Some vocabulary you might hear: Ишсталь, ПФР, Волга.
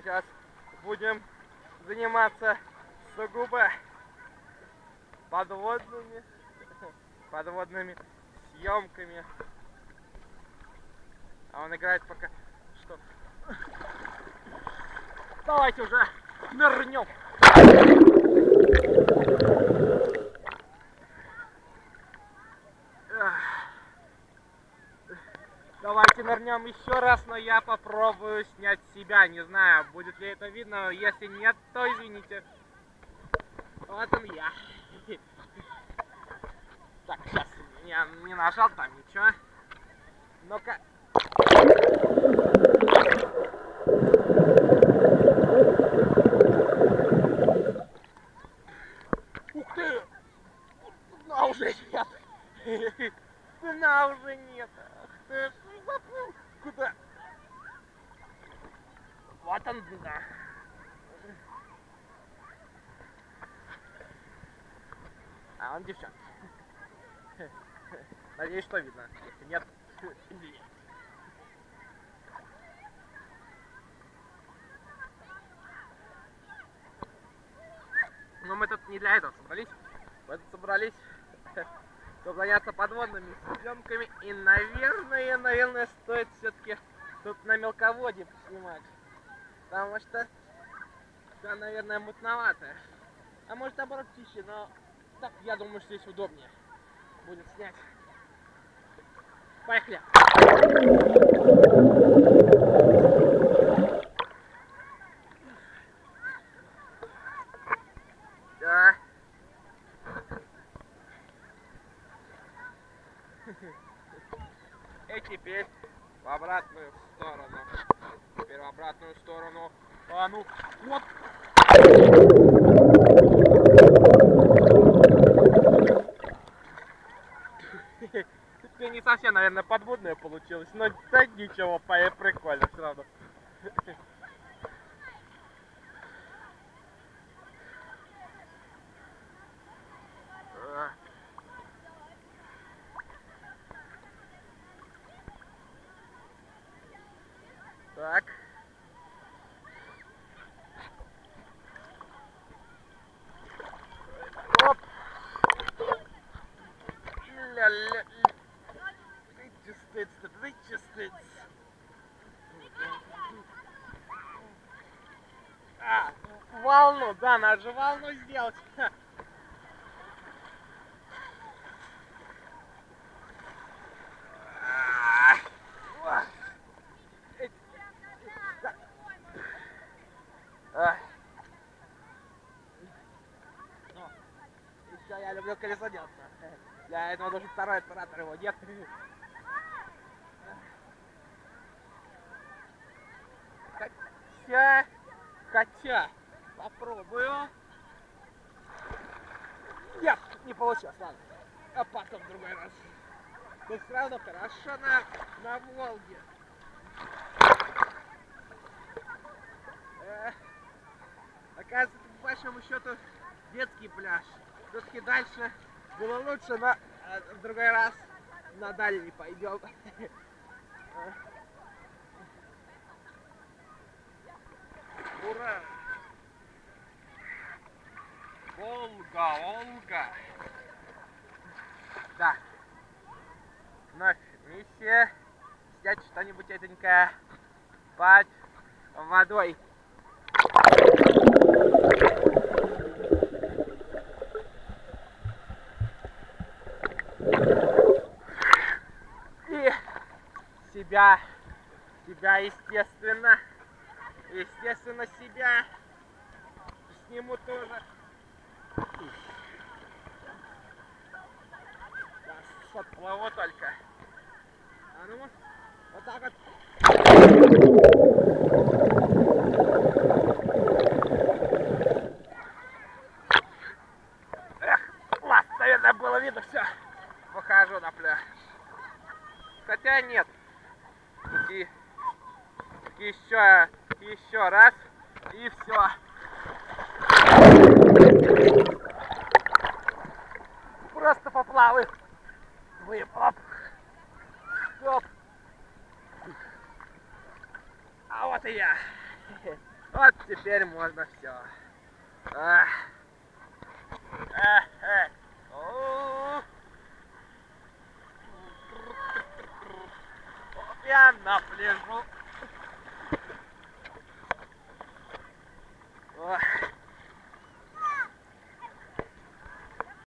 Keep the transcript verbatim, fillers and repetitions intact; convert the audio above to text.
А сейчас будем заниматься сугубо подводными, подводными съемками. А он играет пока что. Давайте уже нырнем. Давайте нырнем еще раз, но я попробую снять себя. Не знаю, будет ли это видно. Если нет, то извините. Вот он я. Так, сейчас я не нажал там ничего. Ну-ка. Ух ты! Дна уже нет! Дна уже нет! Ах ты, что заплыл? Куда? Вот он, дна! А он девчонки. Надеюсь, что видно. Если нет, нет. Но мы тут не для этого собрались. Мы тут собрались, чтобы заняться подводными съемками. И, наверное, наверное, стоит все-таки тут на мелководье снимать. Потому что да, наверное, мутновато. А может, наоборот, тише, но так, я думаю, что здесь удобнее будет снять. Поехали! Да. И теперь в обратную сторону. Теперь в обратную сторону. А ну, вот! Теперь не совсем, наверное, подводная получилась, но да ничего, прикольно все равно. Так. Оп. Ля-ля. А, волну, да, надо же волну сделать. Еще я люблю колесоделство. Для этого даже второй оператор, его нет. Хотя, хотя, попробую. Нет, не получилось, ладно. А потом в другой раз. Но все равно хорошо на, на Волге. Э, оказывается, по большому счету, детский пляж. Все-таки дальше было лучше, но э, в другой раз на дальний пойдем. Ура! Волга, Волга! Да. Вновь миссия. Снять что-нибудь этенькое под водой. И себя, себя, естественно. Естественно, себя сниму тоже. Сейчас отплыву только. А ну, вот так вот. Эх, ладно, наверное, было видно все. Выхожу на пляж. Хотя нет. И еще... Еще раз, и все. Просто поплавы. Вы, оп. Стоп. А вот и я. Вот теперь можно все. А. А -а. О -о -о. Я наплежу.